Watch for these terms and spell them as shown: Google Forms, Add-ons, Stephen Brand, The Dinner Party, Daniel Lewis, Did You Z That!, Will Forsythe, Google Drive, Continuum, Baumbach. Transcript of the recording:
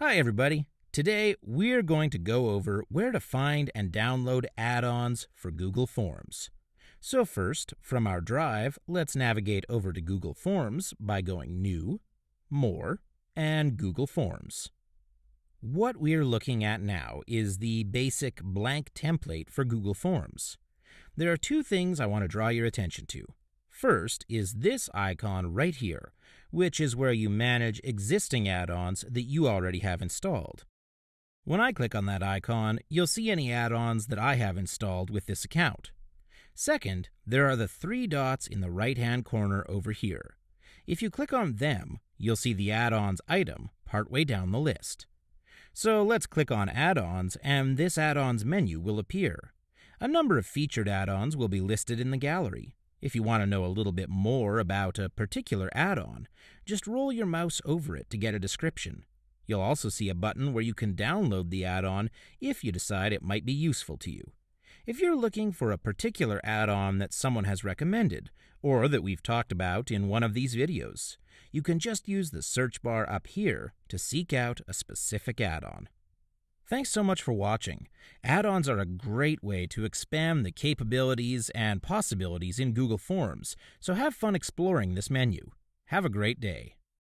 Hi everybody, today we're going to go over where to find and download add-ons for Google Forms. So first, from our drive, let's navigate over to Google Forms by going New, More, and Google Forms. What we're looking at now is the basic blank template for Google Forms. There are two things I want to draw your attention to. First is this icon right here, which is where you manage existing add-ons that you already have installed. When I click on that icon, you'll see any add-ons that I have installed with this account. Second, there are the three dots in the right-hand corner over here. If you click on them, you'll see the add-ons item partway down the list. So let's click on add-ons, and this add-ons menu will appear. A number of featured add-ons will be listed in the gallery. If you want to know a little bit more about a particular add-on, just roll your mouse over it to get a description. You'll also see a button where you can download the add-on if you decide it might be useful to you. If you're looking for a particular add-on that someone has recommended, or that we've talked about in one of these videos, you can just use the search bar up here to seek out a specific add-on. Thanks so much for watching. Add-ons are a great way to expand the capabilities and possibilities in Google Forms, so have fun exploring this menu. Have a great day.